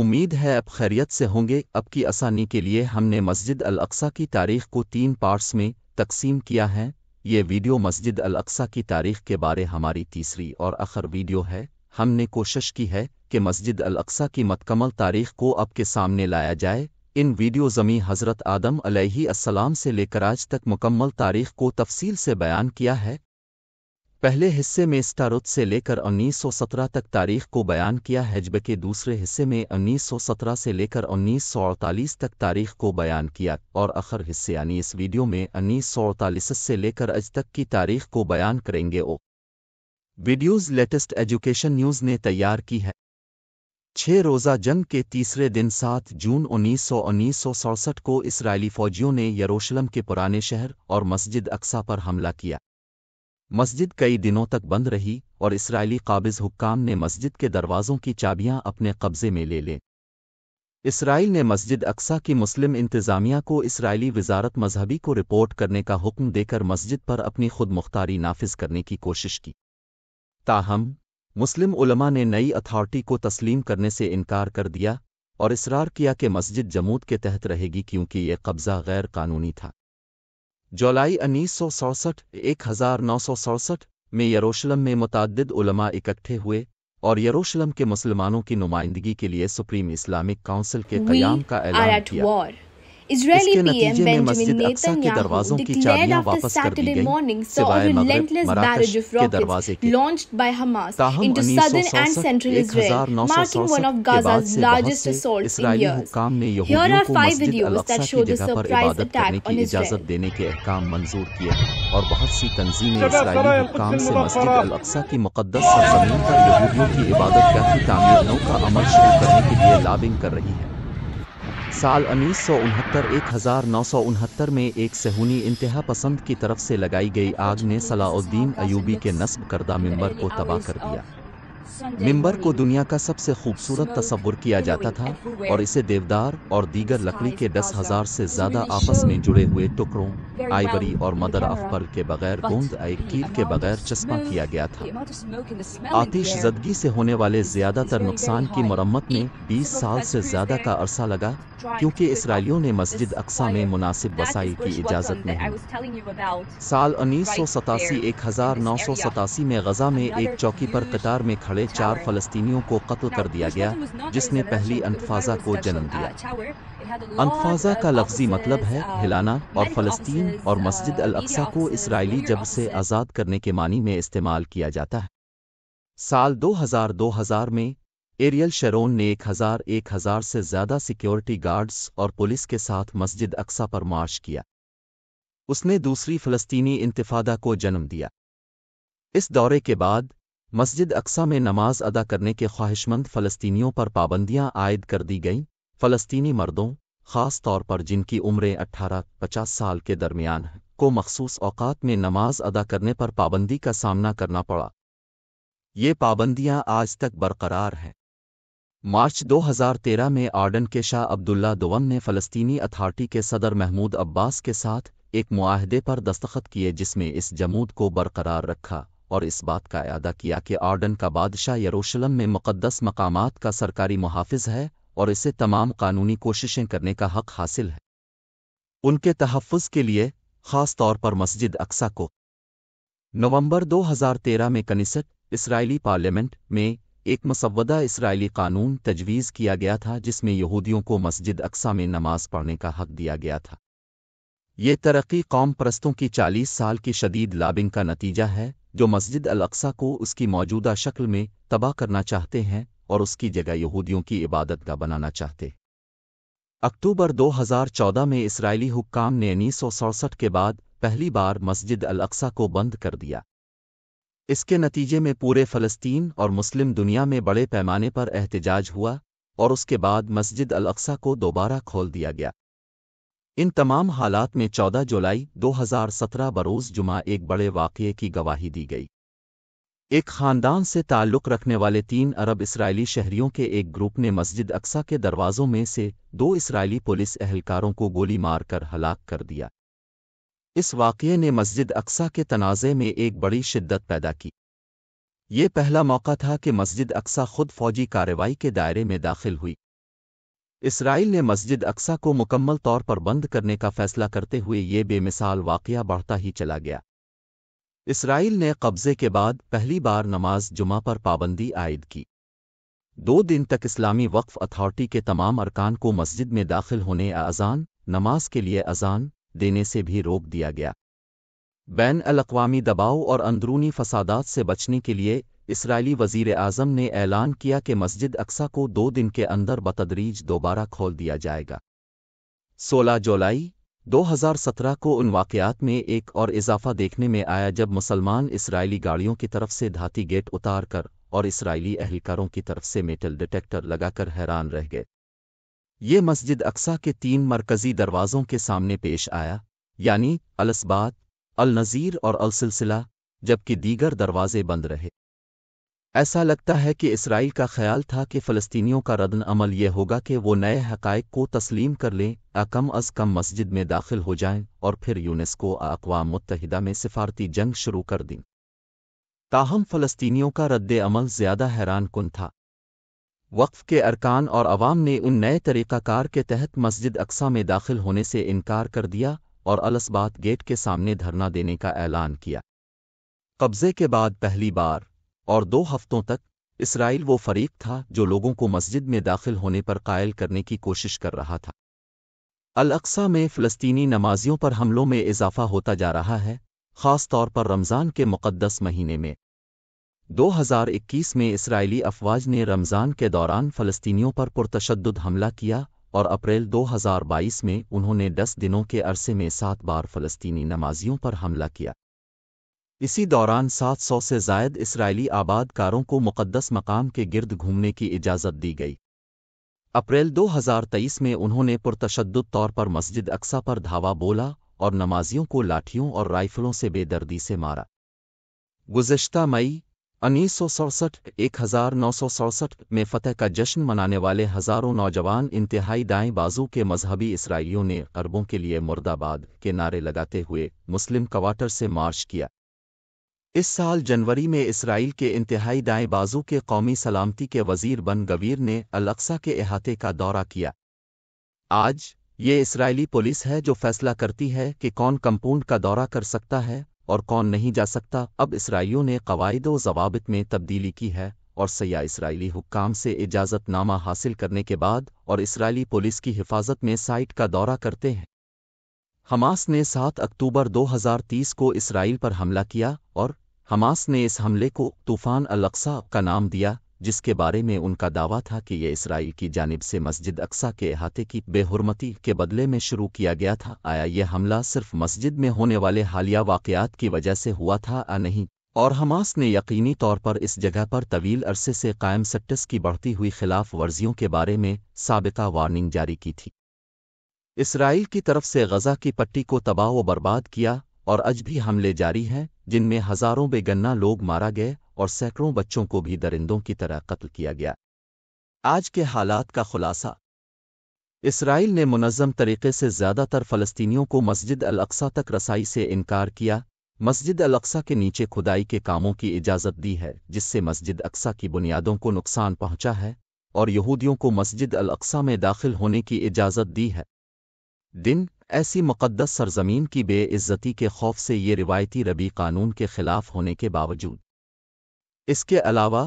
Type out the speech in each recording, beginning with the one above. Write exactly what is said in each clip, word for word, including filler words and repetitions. उम्मीद है अब खैरियत से होंगे। अब की आसानी के लिए हमने मस्जिद अल-अक्सा की तारीख़ को तीन पार्ट्स में तकसीम किया है। ये वीडियो मस्जिद अल-अक्सा की तारीख़ के बारे हमारी तीसरी और आखिर वीडियो है। हमने कोशिश की है कि मस्जिद अल-अक्सा की मतकमल तारीख़ को अब के सामने लाया जाए। इन वीडियो ज़मी हज़रत आदम अलैहि अस्सलाम से लेकर आज तक मुकम्मल तारीख़ को तफसील से बयान किया है। पहले हिस्से में स्टारुत से लेकर उन्नीस सौ सत्रह तक तारीख़ को बयान किया है, जबकि दूसरे हिस्से में उन्नीस सौ सत्रह से लेकर उन्नीस सौ अड़तालीस तक तारीख़ को बयान किया और आखिर हिस्से यानी इस वीडियो में उन्नीस सौ अड़तालीस से लेकर आज तक की तारीख़ को बयान करेंगे। ओ वीडियोज़ लेटेस्ट एजुकेशन न्यूज ने तैयार की है। छः रोज़ा जंग के तीसरे दिन सात जून उन्नीस सौ उन्नीस सौ सड़सठ को इसराइली फ़ौजियों ने यरूशलेम के पुराने शहर और मस्जिद अक्सा पर हमला किया। मस्जिद कई दिनों तक बंद रही और इसराइली काबिज़ हुक्काम ने मस्जिद के दरवाज़ों की चाबियां अपने कब्ज़े में ले लें। इसराइल ने मस्जिद अक्सा की मुस्लिम इंतज़ामिया को इसराइली वज़ारत मजहबी को रिपोर्ट करने का हुक्म देकर मस्जिद पर अपनी खुद मुख्तारी नाफिज करने की कोशिश की। ताहम मुस्लिम उलमा ने नई अथॉरिटी को तस्लीम करने से इनकार कर दिया और इसरार किया कि मस्जिद जमूद के तहत रहेगी क्योंकि यह कब्ज़ा गैर कानूनी था। जुलाई उन्नीस सौ सड़सठ एक हज़ार नौ सौ सड़सठ में यरूशलेम में मुतअद्दिद उलमा इकट्ठे हुए और यरूशलेम के मुसलमानों की नुमाइंदगी के लिए सुप्रीम इस्लामिक काउंसिल के क़याम का ऐलान किया। इसके नतीजे में मस्जिद अक्सा के दरवाज़ों की चाबियां वापस कर दी गईं, सिवाय मगरिब मराकश के दरवाजे के। ताहम उन्नीस सौ सड़सठ एक हज़ार नौ सौ सड़सठ के बाद से बहुत से इसराइली हुक्काम ने यहूदियों को मस्जिद अल-अक्सा की जगह पर इबादत करने की इजाज़त देने के अहकाम मंजूर किए और बहुत सी तंजीमें इसराइली हुक्काम से मस्जिद अल-अक्सा की मुक़द्दस सरज़मीन पर यहूदियों की इबादतगाह की तामीर नौ का अमल शुरू करने के लिए लॉबिंग कर रही है। साल उन्नीस सौ उनहत्तर एक हज़ार नौ सौ उनहत्तर में एक सहूनी इंतहा पसंद की तरफ से लगाई गई आग ने सलाउद्दीन अय्यूबी के नस्ब करदा मिंबर को तबाह कर दिया। मिंबर को दुनिया का सबसे खूबसूरत तस्वुर किया जाता था और इसे देवदार और दीगर लकड़ी के दस हज़ार से ज़्यादा आपस में जुड़े हुए टुकड़ों, आइवरी और मदर ऑफ पर्ल के बगैर गोंद एक कील के बगैर चस्पा किया गया था। आतिशज़दगी से होने वाले ज़्यादातर नुकसान की मरम्मत में बीस साल से ज़्यादा का अरसा लगा क्योंकि इसराइलियों ने मस्जिद अक्सा में मुनासिब वसाइल की इजाज़त नहीं। साल उन्नीस सौ सतासी एक हज़ार नौ सौ सतासी में गजा में एक चौकी पर कतार में खड़े चार फ़लस्तीनियों को कत्ल कर दिया गया, जिसने पहली अंतफाज़ा को जन्म दिया। अंतफाज़ा का लफ्जी मतलब है हिलाना और फ़लस्तीन और मस्जिद अल-अक्सा को इसराइली जब्त से आज़ाद करने के मानी में इस्तेमाल किया जाता है। साल दो हज़ार दो हज़ार में अरियल शेरॉन ने एक हज़ार एक हज़ार से ज़्यादा सिक्योरिटी गार्ड्स और पुलिस के साथ मस्जिद अक्सा पर मार्च किया। उसने दूसरी फ़लस्तीनी इंतिफ़ादा को जन्म दिया। इस दौरे के बाद मस्जिद अक्सा में नमाज अदा करने के ख्वाहिशमंद फ़लस्तीनियों पर पाबंदियां आयद कर दी गईं। फ़लस्तीनी मर्दों, ख़ास तौर पर जिनकी उम्रें अट्ठारह पचास साल के दरमियान हैं, को मखसूस औक़ात में नमाज अदा करने पर पाबंदी का सामना करना पड़ा। ये पाबंदियां आज तक बरकरार हैं। मार्च दो हज़ार तेरह में आर्डन के शाह अब्दुल्ला दोम ने फ़लस्तीनी अथॉरिटी के सदर महमूद अब्बास के साथ एक मुआहदे पर दस्तखत किए जिसमें इस जमूद को बरकरार रखा और इस बात का अदा किया कि आर्डन का बादशाह यरूशलेम में मुक़द्दस मकामात का सरकारी मुहाफ़िज़ है और इसे तमाम कानूनी कोशिशें करने का हक़ हासिल है, उनके तहफ़्फ़ुज़ के लिए ख़ास तौर पर मस्जिद अक्सा को। नवंबर दो हज़ार तेरह में कनिसत इसराइली पार्लियामेंट में एक मसवदा इसराइली कानून तजवीज़ किया गया था जिसमें यहूदियों को मस्जिद अक्सा में नमाज पढ़ने का हक़ दिया गया था। ये तरक्की कौम परस्तों की चालीस साल की शदीद लॉबिंग का नतीजा है जो मस्जिद अल-अक्सा को उसकी मौजूदा शक्ल में तबाह करना चाहते हैं और उसकी जगह यहूदियों की इबादतगाह बनाना चाहते। अक्टूबर दो हज़ार चौदह में इसराइली हुक्काम ने उन्नीस सौ सड़सठ के बाद पहली बार मस्जिद अल-अक्सा को बंद कर दिया। इसके नतीजे में पूरे फ़लस्तीन और मुस्लिम दुनिया में बड़े पैमाने पर एहतिजाज हुआ और उसके बाद मस्जिद अल-अक्सा को दोबारा खोल दिया गया। इन तमाम हालात में चौदह जुलाई दो हज़ार सत्रह बरोज़ जुमा एक बड़े वाक़ये की गवाही दी गई। एक ख़ानदान से ताल्लुक़ रखने वाले तीन अरब इसराइली शहरियों के एक ग्रुप ने मस्जिद अक्सा के दरवाज़ों में से दो इसराइली पुलिस एहलकारों को गोली मारकर हलाक कर दिया। इस वाक़ये ने मस्जिद अक्सा के तनाज़े में एक बड़ी शिद्दत पैदा की। ये पहला मौका था कि मस्जिद अक्सा खुद फ़ौजी कार्रवाई के दायरे में दाखिल हुई। इसराइल ने मस्जिद अल-अक्सा को मुकम्मल तौर पर बंद करने का फैसला करते हुए ये बेमिसाल वाक़या बढ़ता ही चला गया। इसराइल ने कब्ज़े के बाद पहली बार नमाज जुमा पर पाबंदी आयद की। दो दिन तक इस्लामी वक्फ अथॉरिटी के तमाम अरकान को मस्जिद में दाखिल होने या अजान नमाज के लिए अजान देने से भी रोक दिया गया। बैन अल-अक़वामी दबाव और अंदरूनी फसादात से बचने के लिए इसराइली वज़ीर आज़म ने ऐलान किया कि मस्जिद अल-अक्सा को दो दिन के अंदर बतदरीज दोबारा खोल दिया जाएगा। सोलह जुलाई दो हज़ार सत्रह को उन वाक़यात में एक और इजाफा देखने में आया जब मुसलमान इसराइली गाड़ियों की तरफ से धाती गेट उतार कर और इसराइली अहलकारों की तरफ से मेटल डिटेक्टर लगाकर हैरान रह गए। ये मस्जिद अल-अक्सा के तीन मरकज़ी दरवाज़ों के सामने पेश आया, यानी अल-अस्बात, अल-नज़ीर और अल-सिलसिला, जबकि दीगर दरवाज़े बंद रहे। ऐसा लगता है कि इसराइल का ख्याल था कि फ़लस्तीनियों का रद्द अमल यह होगा कि वो नए हक़ाइक़ को तस्लीम कर लें या कम अज़ कम मस्जिद में दाखिल हो जाएं और फिर यूनेस्को या अक़वाम मुत्तहिदा में सिफारती जंग शुरू कर दें। ताहम फ़लस्तीनियों का रद्द अमल ज़्यादा हैरान कुन था। वक्फ के अरकान और अवाम ने उन नए तरीक़ाकार के तहत मस्जिद अल-अक्सा में दाखिल होने से इनकार कर दिया और अल-अस्बात गेट के सामने धरना देने का ऐलान किया। कब्ज़े के बाद पहली बार और दो हफ्तों तक इसराइल वो फरीक था जो लोगों को मस्जिद में दाखिल होने पर कायल करने की कोशिश कर रहा था। अल-अक्सा में फ़लस्तीनी नमाजियों पर हमलों में इजाफा होता जा रहा है, ख़ास तौर पर रमज़ान के मुक़द्दस महीने में। दो हज़ार इक्कीस में इसराइली अफवाज ने रमज़ान के दौरान फ़लस्तीनियों पर पुरतशद्दुद हमला किया और अप्रैल दो हज़ार बाईस में उन्होंने दस दिनों के अरसे में सात बार फ़लस्तीनी नमाजियों पर हमला किया। इसी दौरान सात सौ से ज़ायद इसराइली आबादकारों को मुक़द्दस मकाम के गिर्द घूमने की इजाज़त दी गई। अप्रैल दो हज़ार तेईस में उन्होंने पुरतशद्दुद तौर पर मस्जिद अल-अक्सा पर धावा बोला और नमाजियों को लाठियों और राइफलों से बेदर्दी से मारा। गुज़श्ता मई उन्नीस सौ सड़सठ एक हज़ार नौ सौ सड़सठ में फ़तेह का जश्न मनाने वाले हज़ारों नौजवान इंतहाई दाएं बाजू के मजहबी इसराइलियों ने अरबों के लिए मुर्दाबाद के नारे लगाते हुए मुस्लिम क्वार्टर से मार्च किया। इस साल जनवरी में इसराइल के इंतहाई दाएं बाजू के कौमी सलामती के वज़ीर बन गवीर ने अल-अक्सा के अहाते का दौरा किया। आज ये इसराइली पुलिस है जो फैसला करती है कि कौन कंपाउंड का दौरा कर सकता है और कौन नहीं जा सकता। अब इसराइलियों ने कवायद व ज़वाबित में तब्दीली की है और सयाह इसराइली हुक्काम से इजाज़तनामा हासिल करने के बाद और इसराइली पुलिस की हिफाजत में साइट का दौरा करते हैं। हमास ने सात अक्टूबर दो हज़ार तीस को इसराइल पर हमला किया और हमास ने इस हमले को तूफ़ान अल-अक्सा का नाम दिया, जिसके बारे में उनका दावा था कि यह इसराइल की जानिब से मस्जिद अल-अक्सा के अहाते की बेहुरमती के बदले में शुरू किया गया था। आया यह हमला सिर्फ मस्जिद में होने वाले हालिया वाक़यात की वजह से हुआ था या नहीं, और हमास ने यकीनी तौर पर इस जगह पर तवील अरसे से कायम सेक्टर्स की बढ़ती हुई खिलाफ वर्जियों के बारे में साबिता वार्निंग जारी की थी। इसराइल की तरफ से गज़ा की पट्टी को तबाह व बर्बाद किया और आज भी हमले जारी हैं जिनमें हज़ारों बेगन्ना लोग मारा गए और सैकड़ों बच्चों को भी दरिंदों की तरह कत्ल किया गया। आज के हालात का खुलासा, इसराइल ने मुनज़्ज़म तरीक़े से ज़्यादातर फ़लस्तीनियों को मस्जिद अल-अक्सा तक रसाई से इनकार किया, मस्जिद अल-अक्सा के नीचे खुदाई के कामों की इजाज़त दी है जिससे मस्जिद अल-अक्सा की बुनियादों को नुकसान पहुँचा है, और यहूदियों को मस्जिद अल-अक्सा में दाखिल होने की इजाज़त दी है। दिन ऐसी मुक़द्दस सरज़मीन की बेइज्जती के खौफ से ये रिवायती रबी कानून के ख़िलाफ़ होने के बावजूद। इसके अलावा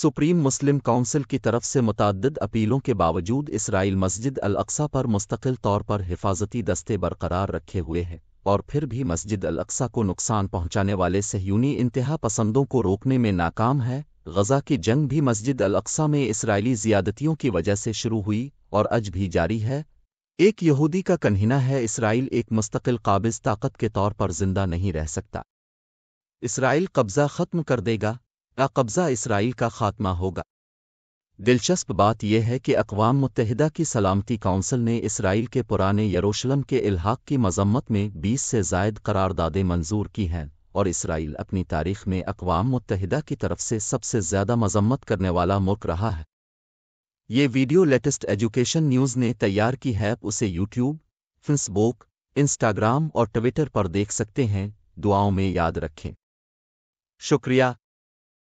सुप्रीम मुस्लिम काउंसिल की तरफ से मुतअद्दिद अपीलों के बावजूद इसराइल मस्जिद अल-अक्सा पर मुस्तकिल तौर पर हिफाजती दस्ते बरकरार रखे हुए हैं और फिर भी मस्जिद अल-अक्सा को नुकसान पहुंचाने वाले सहयूनी इंतहा पसंदों को रोकने में नाकाम है। गज़ा की जंग भी मस्जिद अल-अक्सा में इसराइली ज़ियादतियों की वजह से शुरू हुई और आज भी जारी है। एक यहूदी का कहना है इसराइल एक मुस्तकिल काबिज़ ताकत के तौर पर जिंदा नहीं रह सकता। इसराइल कब्ज़ा ख़त्म कर देगा या कब्ज़ा इसराइल का खात्मा होगा। दिलचस्प बात यह है कि अक़वाम मुत्तहिदा की सलामती काउंसिल ने इसराइल के पुराने यरूशलम के इल्हाक की मजम्मत में बीस से ज़ायद करारदादें मंजूर की हैं और इसराइल अपनी तारीख़ में अक़वाम मुत्तहिदा की तरफ से सबसे ज़्यादा मजम्मत करने वाला मुल्क रहा है। ये वीडियो लेटेस्ट एजुकेशन न्यूज ने तैयार की है, उसे यूट्यूब, फेसबुक, इंस्टाग्राम और ट्विटर पर देख सकते हैं। दुआओं में याद रखें। शुक्रिया।